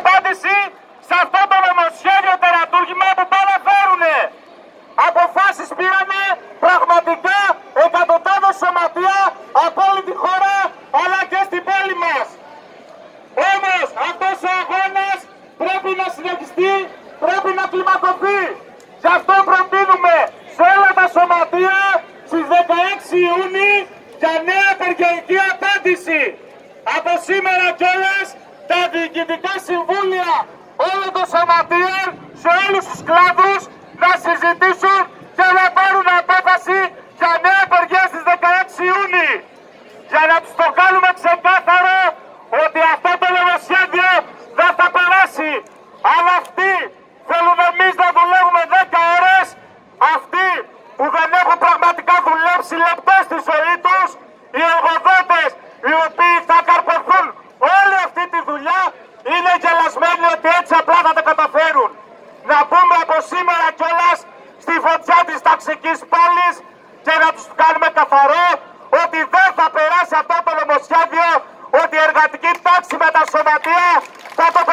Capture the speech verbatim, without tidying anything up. Απάντηση σε αυτό το νομοσχέδιο τερατούργημα που παραφέρουνε. Αποφάσεις πήρανε πραγματικά εκατοντάδες σωματεία από όλη τη χώρα αλλά και στην πόλη μας. Όμως αυτός ο αγώνας πρέπει να συνεχιστεί, πρέπει να κλιμακωθεί. Γι' αυτό προτείνουμε σε όλα τα σωματεία στις δεκαέξι Ιουνίου για νέα απεργιακή απάντηση. Από σήμερα κιόλας τα διοικητικά συμβούλια όλων των σωματείων σε όλους τους κλάδους να συζητήσουν και να πάρουν απόφαση για νέα απεργία στις δεκαέξι Ιουνίου. Για να τους το κάνουμε ξεκάθαρο ότι αυτό το νομοσχέδιο δεν θα περάσει. Αλλά αυτοί θέλουν εμείς να δουλεύουμε δέκα ώρες. Αυτοί που δεν έχουν πραγματικά δουλέψει λεπτές στη ζωή τους, οι εργοδότες οι οποίοι θα καρποθούν όλη αυτή τη δουλειά, είναι γελασμένοι ότι έτσι απλά θα τα καταφέρουν. Να πούμε από σήμερα κιόλας στη φωτιά της ταξικής πάλης και να τους κάνουμε καθαρό ότι δεν θα περάσει αυτό το νομοσχέδιο, ότι η εργατική τάξη με τα σωματεία θα το